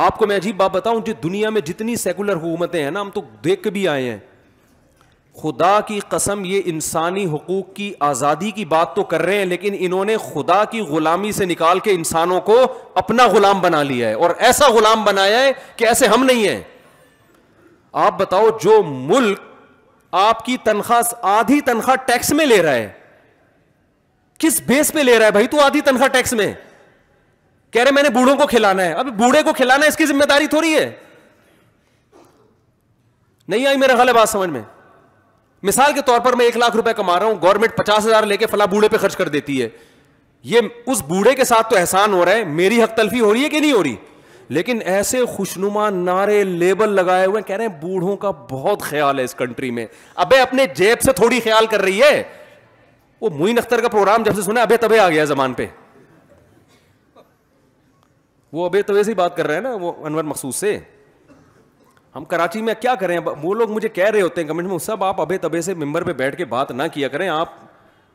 आपको मैं अजीब बात बताऊं, जो दुनिया में जितनी सेकुलर हुकूमतें हैं ना, हम तो देख के भी आए हैं, खुदा की कसम ये इंसानी हुकूक की आज़ादी की बात तो कर रहे हैं, लेकिन इन्होंने खुदा की गुलामी से निकाल के इंसानों को अपना गुलाम बना लिया है, और ऐसा गुलाम बनाया है कि ऐसे हम नहीं हैं। आप बताओ, जो मुल्क आपकी तनख्वाह, आधी तनख्वाह टैक्स में ले रहा है, किस बेस पे ले रहा है भाई तू आधी तनख्वाह टैक्स में? कह रहे मैंने बूढ़ों को खिलाना है। अब बूढ़े को खिलाना इसकी जिम्मेदारी थोड़ी है। नहीं आई मेरा ख्याल बात समझ में? मिसाल के तौर पर मैं 1 लाख रुपए कमा रहा हूं, गवर्नमेंट 50,000 लेके फला बूढ़े पे खर्च कर देती है। ये उस बूढ़े के साथ तो एहसान हो रहा है, मेरी हक तलफी हो रही है कि नहीं हो रही? लेकिन ऐसे खुशनुमा नारे, लेबल लगाए हुए, कह रहे हैं बूढ़ों का बहुत ख्याल है इस कंट्री में। अबे अपने जेब से थोड़ी ख्याल कर रही है। वो मोइन अख्तर का प्रोग्राम जब से सुना अबे तबे आ गया जमान पे। वो अबे तबे से बात कर रहे हैं ना, वो अनवर मखसूस से। हम कराची में क्या करें? वो लोग मुझे कह रहे होते हैं कमेंट में, सब आप अबे तबे से मेंबर पे बैठ के बात ना किया करें, आप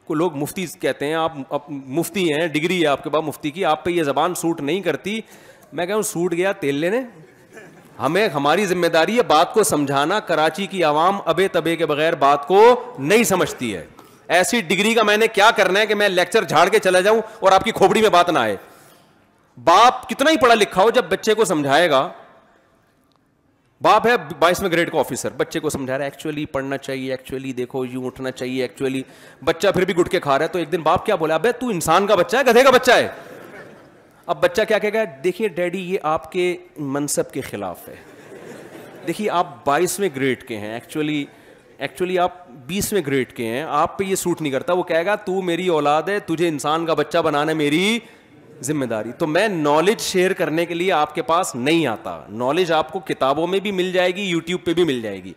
को लोग मुफ्ती कहते हैं, आप मुफ्ती हैं, डिग्री है आपके पास मुफ्ती की, आप पे ये जबान सूट नहीं करती। मैं कह रहा हूँ सूट गया तेल लेने। हमें हमारी जिम्मेदारी है बात को समझाना। कराची की आवाम अबे तबे के बगैर बात को नहीं समझती है। ऐसी डिग्री का मैंने क्या करना है कि मैं लेक्चर झाड़ के चला जाऊं और आपकी खोपड़ी में बात ना आए। बाप कितना ही पढ़ा लिखा हो, जब बच्चे को समझाएगा, बाप है 22वें ग्रेड का ऑफिसर, बच्चे को समझा रहा है एक्चुअली पढ़ना चाहिए, एक्चुअली देखो यूं उठना चाहिए, एक्चुअली बच्चा फिर भी गुटके खा रहा है। तो एक दिन बाप क्या बोला, अबे तू इंसान का बच्चा है, गधे का बच्चा है। अब बच्चा क्या कहेगा, देखिए डैडी ये आपके मनसब के खिलाफ है, देखिए आप 22वें ग्रेड के हैं, एक्चुअली आप 20वें ग्रेड के हैं, आप पे ये सूट नहीं करता। वो कहेगा तू मेरी औलाद है, तुझे इंसान का बच्चा बनाना मेरी जिम्मेदारी। तो मैं नॉलेज शेयर करने के लिए आपके पास नहीं आता। नॉलेज आपको किताबों में भी मिल जाएगी, यूट्यूब पे भी मिल जाएगी।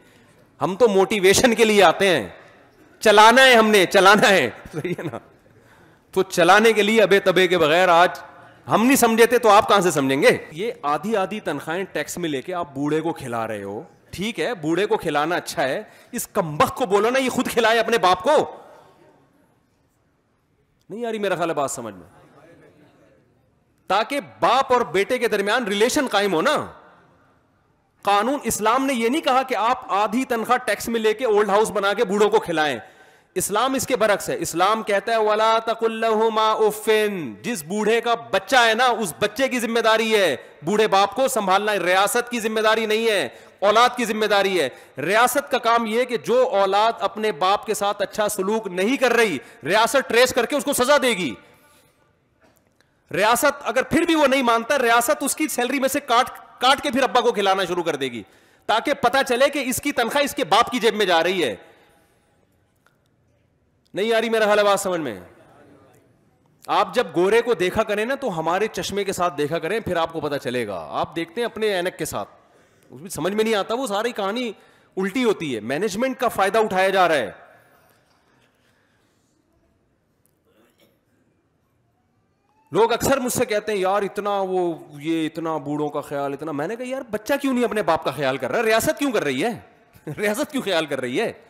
हम तो मोटिवेशन के लिए आते हैं, चलाना है, हमने चलाना है, सही है ना? तो चलाने के लिए अबे तबे के बगैर आज हम नहीं समझे थे तो आप कहां से समझेंगे? ये आधी आधी तनख्वाहें टैक्स में लेके आप बूढ़े को खिला रहे हो। ठीक है, बूढ़े को खिलाना अच्छा है, इस कमबख्त को बोलो ना ये खुद खिलाए अपने बाप को। नहीं यार मेरा ख्याल बात समझ में, ताकि बाप और बेटे के दरमियान रिलेशन कायम हो ना। कानून इस्लाम ने यह नहीं कहा कि आप आधी तनख्वाह टैक्स में लेके ओल्ड हाउस बना के बूढ़ों को खिलाएं। इस्लाम इसके बरक्स है। इस्लाम कहता है वला तकुल्लहुमा उफ़िन, जिस बूढ़े का बच्चा है ना उस बच्चे की जिम्मेदारी है बूढ़े बाप को संभालना। रियासत की जिम्मेदारी नहीं है, औलाद की जिम्मेदारी है। रियासत का काम यह है कि जो औलाद अपने बाप के साथ अच्छा सलूक नहीं कर रही, रियासत ट्रेस करके उसको सजा देगी। रियासत अगर फिर भी वो नहीं मानता, रियासत उसकी सैलरी में से काट के फिर अब्बा को खिलाना शुरू कर देगी, ताकि पता चले कि इसकी तनख्वाह इसके बाप की जेब में जा रही है। नहीं आ रही मेरा हाल बात समझ में? आप जब गोरे को देखा करें ना तो हमारे चश्मे के साथ देखा करें, फिर आपको पता चलेगा। आप देखते हैं अपने ऐनक के साथ, उसमें समझ में नहीं आता, वो सारी कहानी उल्टी होती है। मैनेजमेंट का फायदा उठाया जा रहा है। लोग अक्सर मुझसे कहते हैं यार इतना वो ये इतना बूढ़ों का ख्याल इतना। मैंने कहा यार बच्चा क्यों नहीं अपने बाप का ख्याल कर रहा है, रियासत क्यों कर रही है? रियासत क्यों ख्याल कर रही है?